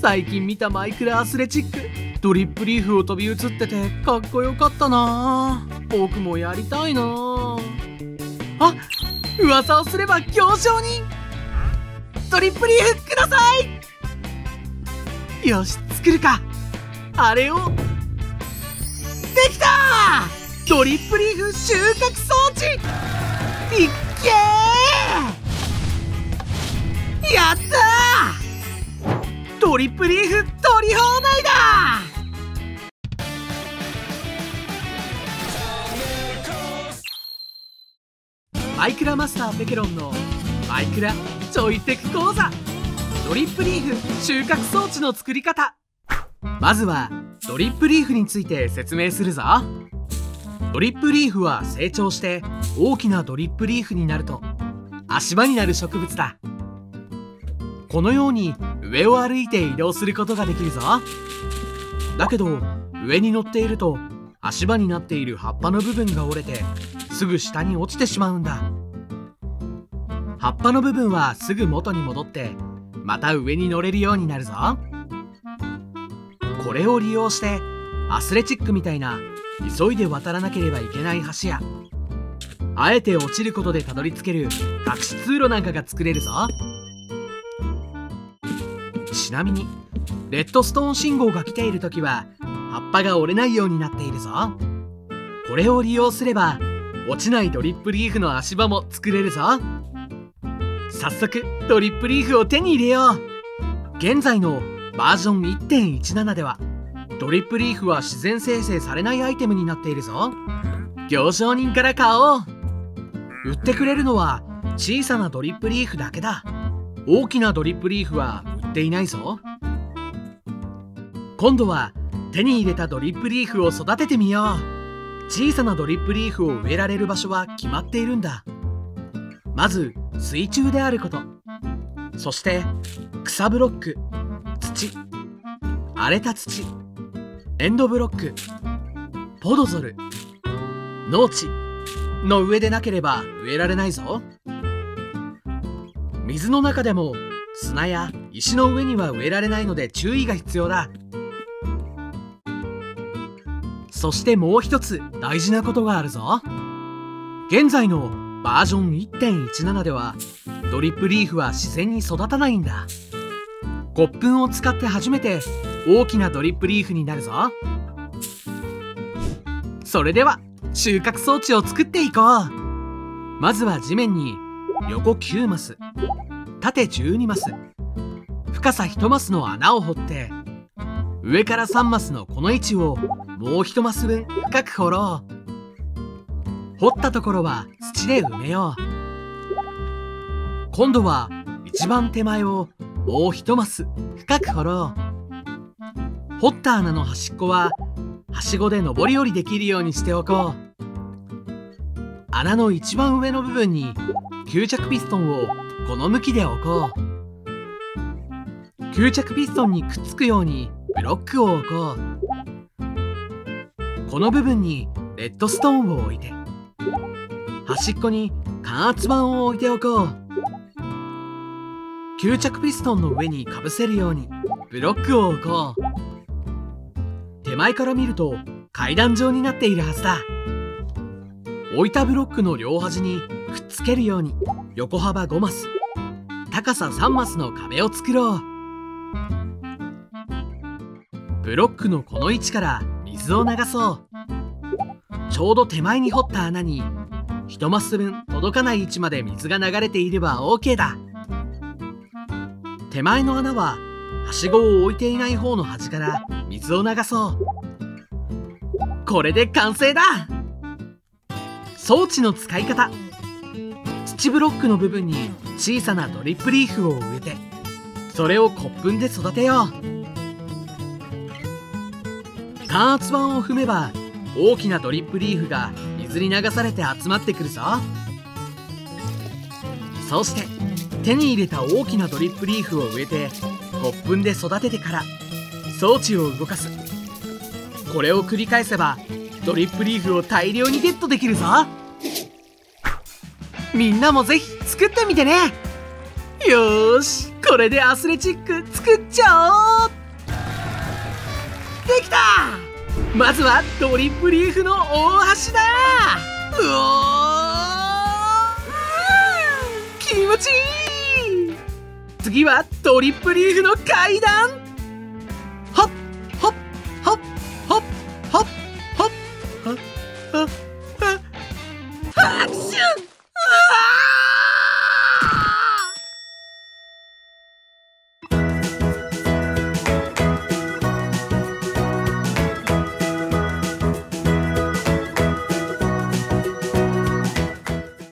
最近見たマイクラアスレチック、ドリップリーフを飛び移っててかっこよかったな。僕もやりたいな。あ、噂をすれば行商人。ドリップリーフください。よし、作るか。あれをできた。ドリップリーフ収穫装置、いっけー。やったー、ドリップリーフ取り放題だ。マイクラマスターペケロンのマイクラちょいテク講座、ドリップリーフ収穫装置の作り方。まずはドリップリーフについて説明するぞ。ドリップリーフは成長して大きなドリップリーフになると足場になる植物だ。このように上を歩いて移動することができるぞ。だけど上に乗っていると足場になっている葉っぱの部分が折れてすぐ下に落ちてしまうんだ。葉っぱの部分はすぐ元に戻ってまた上に乗れるようになるぞ。これを利用してアスレチックみたいな急いで渡らなければいけない橋やあえて落ちることでたどり着ける隠し通路なんかが作れるぞ。ちなみにレッドストーン信号が来ている時は葉っぱが折れないようになっているぞ。これを利用すれば落ちないドリップリーフの足場も作れるぞ。早速ドリップリーフを手に入れよう。現在のバージョン 1.17 ではドリップリーフは自然生成されないアイテムになっているぞ。行商人から買おう。売ってくれるのは小さなドリップリーフだけだ。大きなドリップリーフは売っていないぞ。今度は手に入れたドリップリーフを育ててみよう。小さなドリップリーフを植えられる場所は決まっているんだ。まず水中であること、そして草ブロック、土、荒れた土、エンドブロック、ポドゾル、農地の上でなければ植えられないぞ。水の中でも砂や石の上には植えられないので注意が必要だ。そしてもう一つ大事なことがあるぞ。現在のバージョン 1.17 ではドリップリーフは自然に育たないんだ。骨粉を使って初めて大きなドリップリーフになるぞ。それでは収穫装置を作っていこう。まずは地面に横9マス、縦12マス、深さ1マスの穴を掘って上から3マスのこの位置をもう1マス分深く掘ろう。掘ったところは土で埋めよう。今度は一番手前をもう1マス深く掘ろう。掘った穴の端っこははしごで上り下りできるようにしておこう。穴の一番上の部分に吸着ピストンをこの向きで置こう。吸着ピストンにくっつくようにブロックを置こう。この部分にレッドストーンを置いて端っこに間圧板を置いておこう。吸着ピストンの上にかぶせるようにブロックを置こう。手前から見ると階段状になっているはずだ。置いたブロックの両端にくっつけるように横幅5マス、高さ3マスの壁を作ろう。ブロックのこの位置から水を流そう。ちょうど手前に掘った穴に1マス分届かない位置まで水が流れていれば OK だ。手前の穴ははしごを置いていない方の端から水を流そう。これで完成だ。装置の使い方、土ブロックの部分に小さなドリップリーフを植えてそれを骨粉で育てよう。間圧板を踏めば大きなドリップリーフが水に流されて集まってくるぞ。そして手に入れた大きなドリップリーフを植えて骨粉で育ててから装置を動かす。これを繰り返せばドリップリーフを大量にゲットできるぞ。みんなもぜひ作ってみてね。よーし。これでアスレチック作っちゃおう。できた。まずはドリップリーフの大橋だ。うおー、気持ちいい。次はドリップリーフの階段。